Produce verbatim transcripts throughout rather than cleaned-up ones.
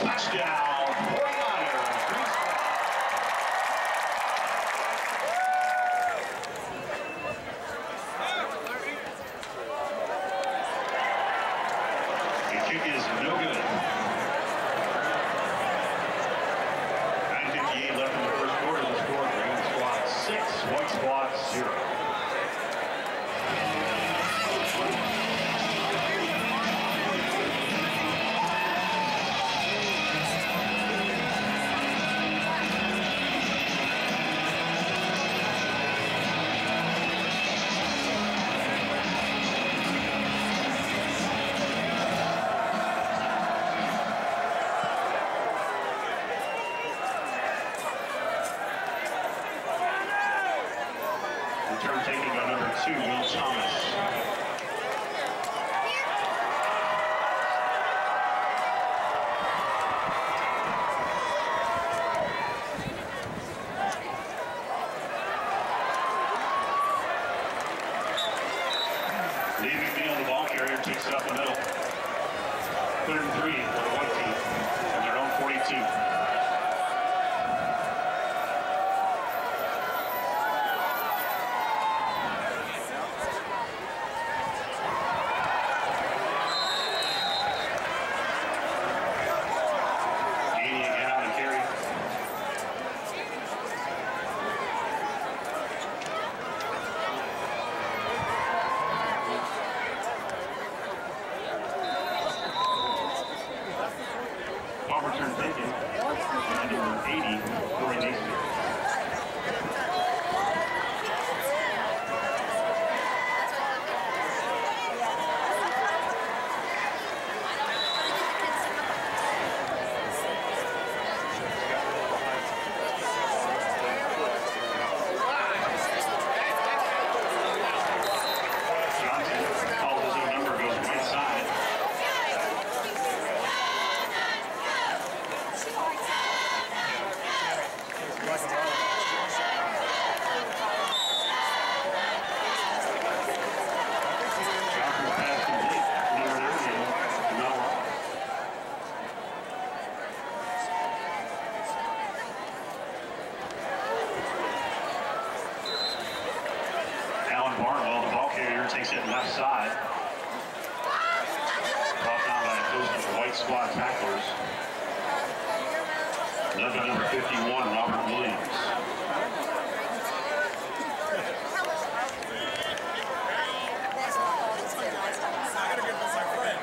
Touchdown, forty-niners. The kick is no good. nine fifty-eight left in the first quarter. The score, Green Squad six, White Squad zero. Turn taking by number two, Will Thomas. Leaving McNeil, the ball carrier, takes it up the middle. Third and three for the one team at their own forty-two. Return taken by number eighty, Corey Naismith. Takes it left side. Brought down by a host of White Squad tacklers. Led by number fifty-one, Robert Williams. I gotta get this, my friend.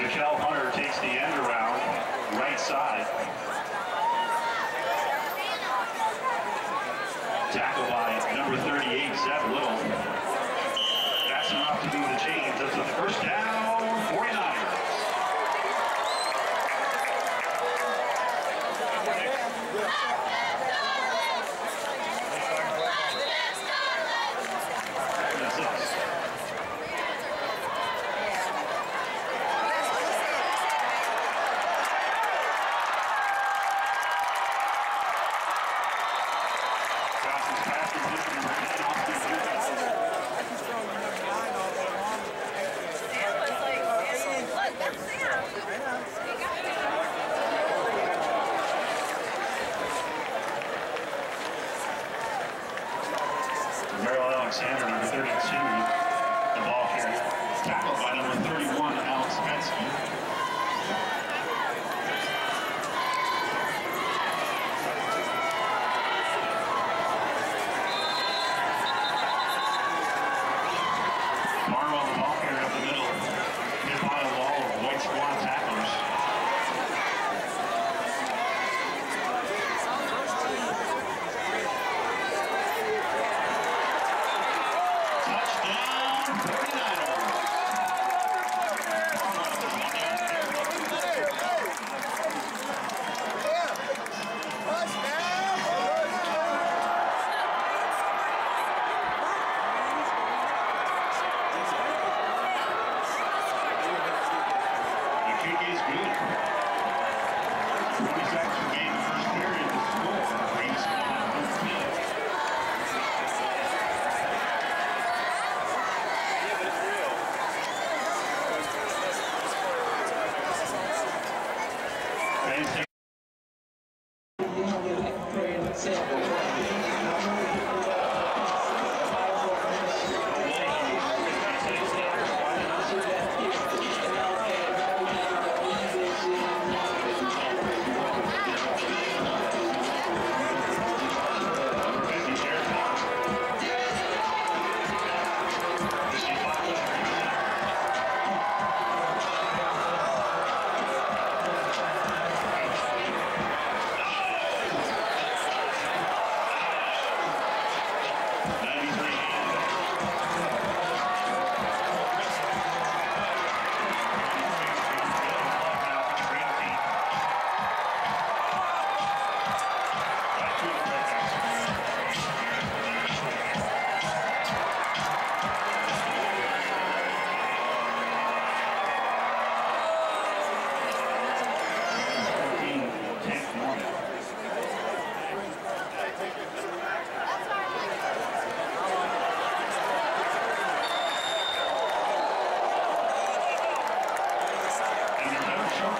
Mikel Hunter takes the end around. Right side. Tackle by number thirty-eight, Zeb Little. That's enough to do the change. That's the first down, forty-niners. That's us. Alexander, number thirty-two, the ball carrier, tackled by number thirty-one, Alex Petzke. Barwell, the ball carrier, up the middle, hit by a wall of White Squad tacklers. First period, the score, Green Squad, McNeil.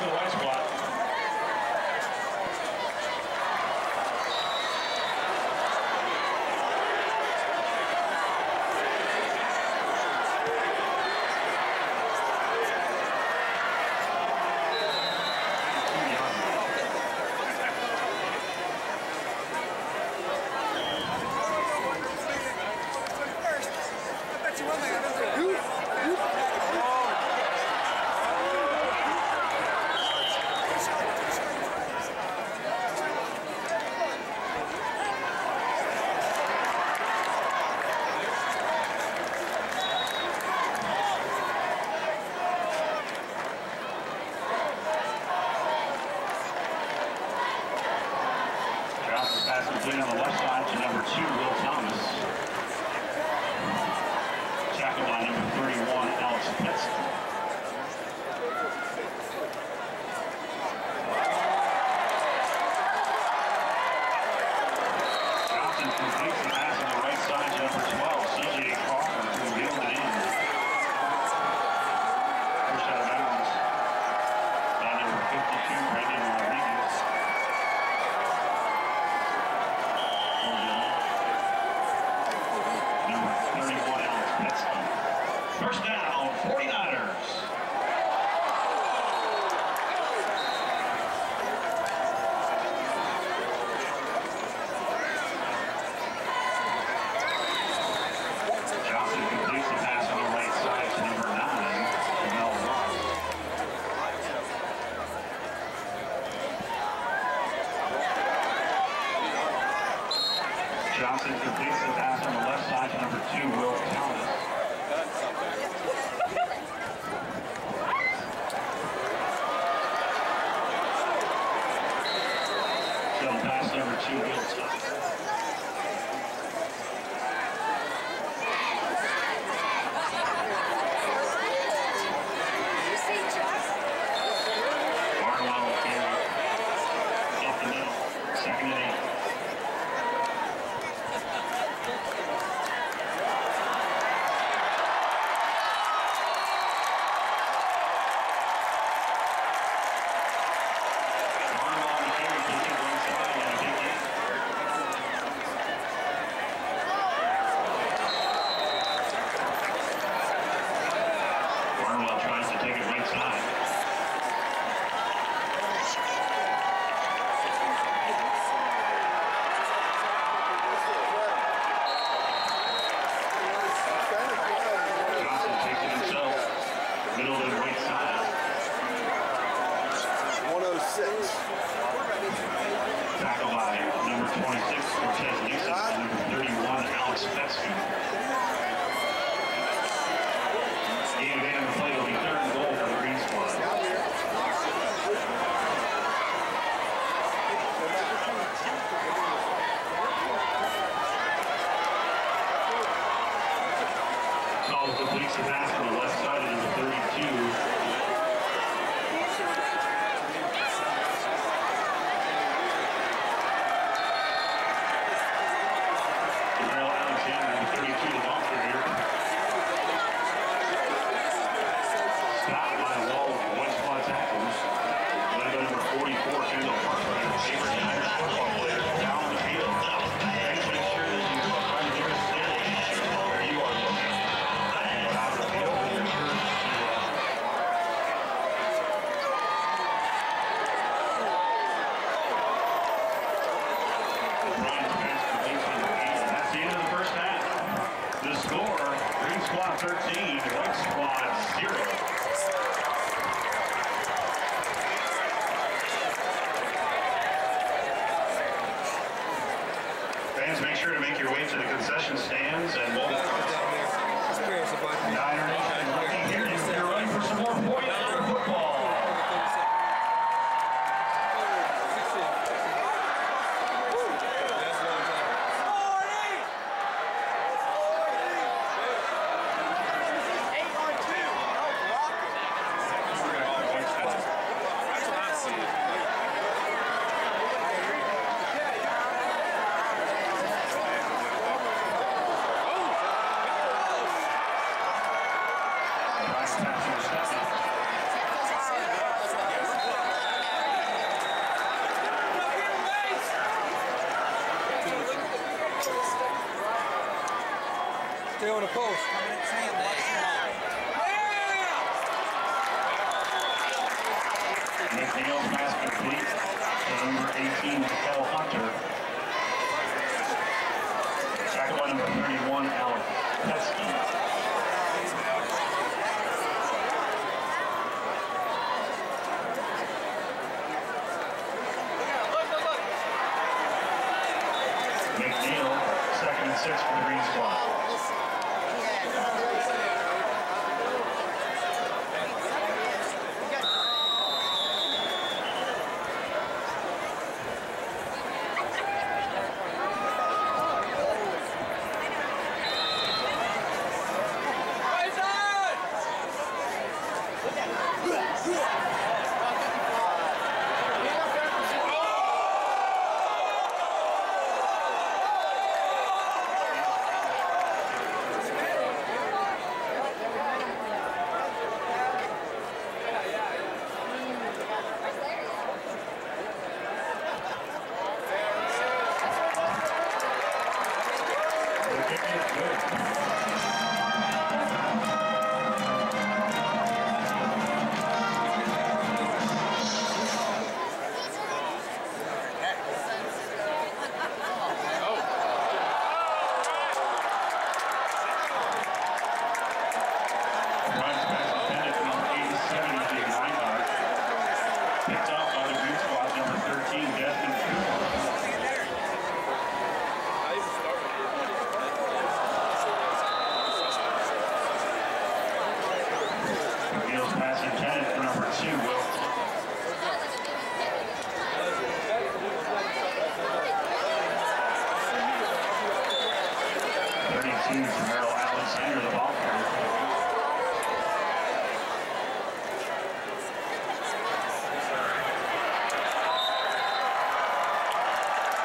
to the white spot. on the post. McNeil's basket complete to number eighteen, Mikel Hunter. Tackle by number thirty-one, Alex Petzke. Six for the green squad.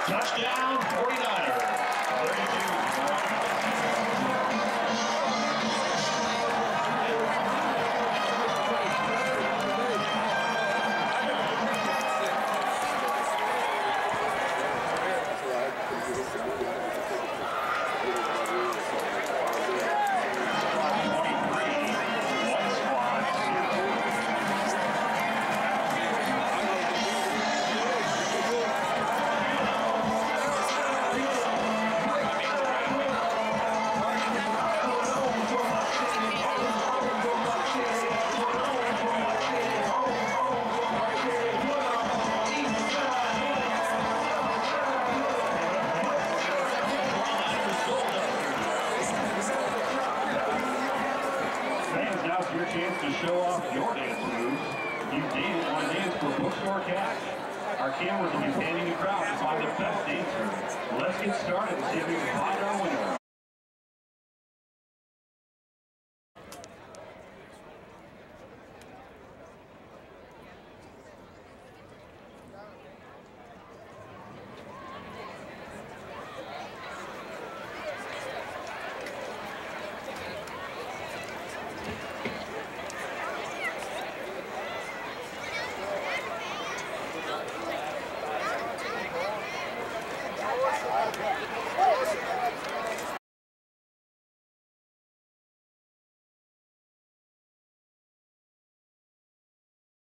Touchdown, forty-niners. Cameras will be panning the crowd to find the best dancer. Let's get started and see if we can find our winner. What?